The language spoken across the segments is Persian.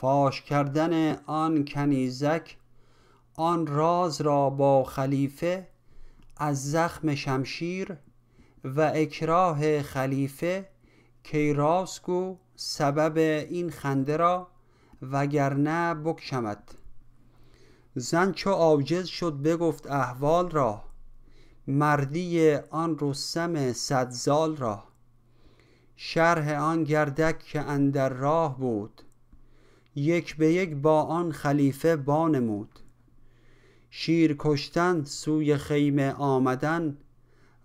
فاش کردن آن کنیزک آن راز را با خلیفه از زخم شمشیر و اکراه خلیفه کی راست گو سبب این خنده را وگرنه بکشمد. زن چو عاجز شد بگفت احوال را، مردی آن رستم صد زال را. شرح آن گردک که اندر راه بود، یک به یک با آن خلیفه بانمود. شیر کشتن سوی خیمه آمدن،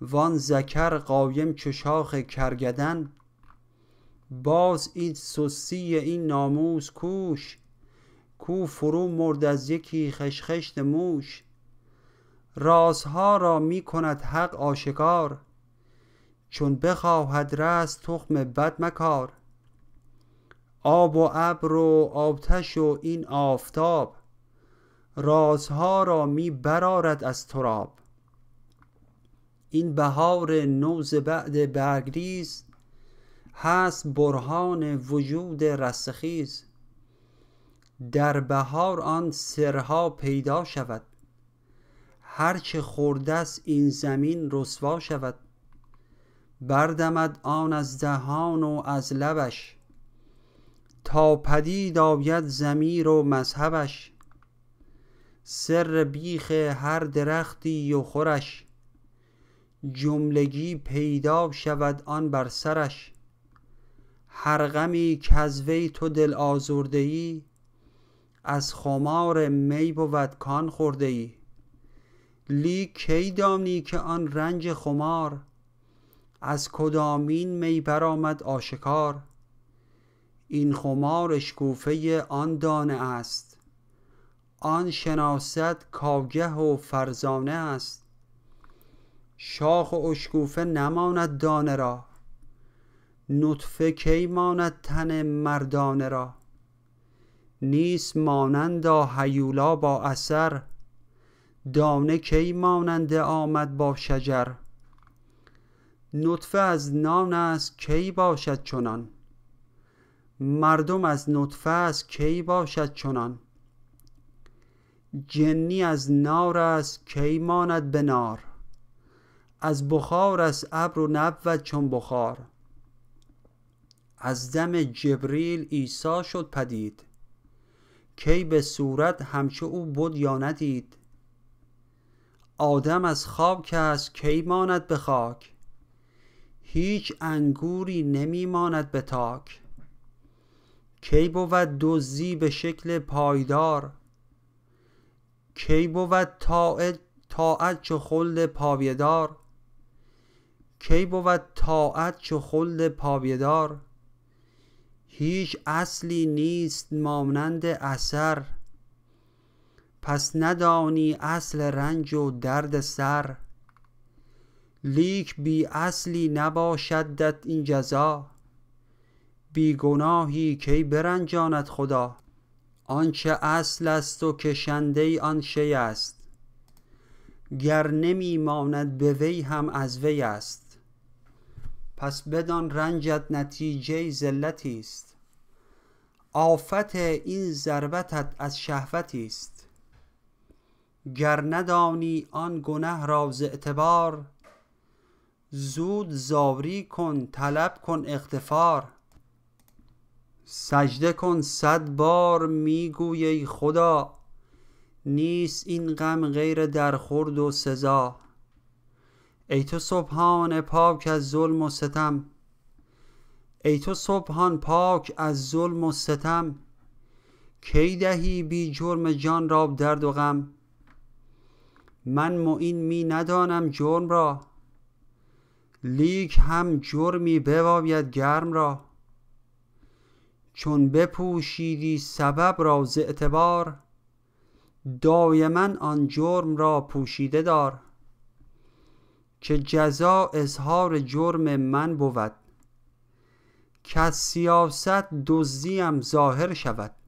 وان ذکر قایم چو شاخ کرگدن. باز این سستی این ناموس کوش، کو فرو مرد از یکی خشخشت موش. رازها را می کند حق آشکار، چون بخواهد رست تخم بد مکار. آب و ابر و آتش و این آفتاب، رازها را می برآرد از تراب. این بهار نو ز بعد برگریز، هست برهان وجود رستخیز. در بهار آن سرها پیدا شود، هرچه خوردست این زمین رسوا شود. بردمد آن از دهان و از لبش، تا پدید آید ضمیر و مذهبش. سر بیخ هر درختی و خورش، جملگی پیدا شود آن بر سرش. هر غمی کز وی تو دل آزرده ای، از خمار می بود کان خورده ای. لیک کی دانی که آن رنج خمار، از کدامین می برآمد آشکار. این خمار اشکوفه آن دانه است، آن شناست کاگه و فرزانه است. شاخ و اشکوفه نماند دانه را، نطفه کی ماند تن مردانه را. نیست مانندا هیولا با اثر، دانه کی ماننده آمد با شجر. نطفه از نان است کی باشد چنان، مردم از نطفه است کی باشد چنان. جنی از نار است کی ماند به نار، از بخار است ابر و نبود چون بخار. از دم جبریل عیسی شد پدید، کی به صورت همچو او بود یا ندید. آدم از خاک است کی ماند به خاک، هیچ انگوری نمی ماند به تاک. کی بود دزدی به شکل پایدار، کی بود طاعت چو خلد پایدار. کی بود طاعت چو خلد پایدار، هیچ اصلی نیست مانند اثر. پس ندانی اصل رنج و درد سر، لیک بی اصلی نباشدت این جزا. بی گناهی کی برنجاند خدا، آنچه اصل است و کشنده آن شی است. گر نمی ماند به وی هم از وی است، پس بدان رنجت نتیجه ذلتی است. آفت این ضربتت از شهوتی است. گر ندانی آن گنه را ز اعتبار، زود زاری کن طلب کن اغتفار. سجده کن 100 بار میگوی ای خدا، نیست این غم غیر درخورد و سزا. ای تو سبحان پاک از ظلم و ستم، ای تو سبحان پاک از ظلم و ستم. کی دهی بی جرم جان را درد و غم؟ من معین می ندانم جرم را، لیک هم جرمی بباید گرم را. چون بپوشیدی سبب را ز اعتبار، دایما آن جرم را پوشیده دار. چه جزا اظهار جرم من بود، که از سیاست دزدیم ظاهر شود.